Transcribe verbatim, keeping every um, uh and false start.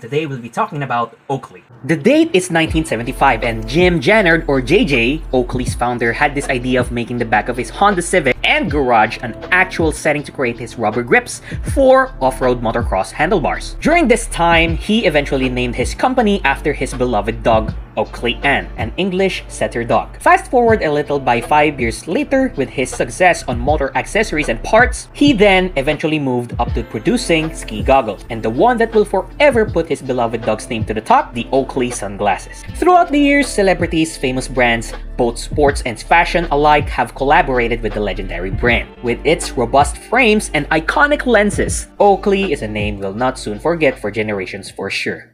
Today we'll be talking about Oakley. The date is nineteen seventy-five, and Jim Jannard, or J J, Oakley's founder, had this idea of making the back of his Honda Civic and garage an actual setting to create his rubber grips for off-road motocross handlebars. During this time, he eventually named his company after his beloved dog, Oakley Ann, an English setter dog. Fast forward a little, by five years later, with his success on motor accessories and parts, he then eventually moved up to producing ski goggles, and the one that will forever put his beloved dog's name to the top, the Oakley sunglasses. Throughout the years, celebrities, famous brands, both sports and fashion alike have collaborated with the legendary brand. With its robust frames and iconic lenses, Oakley is a name we'll not soon forget for generations for sure.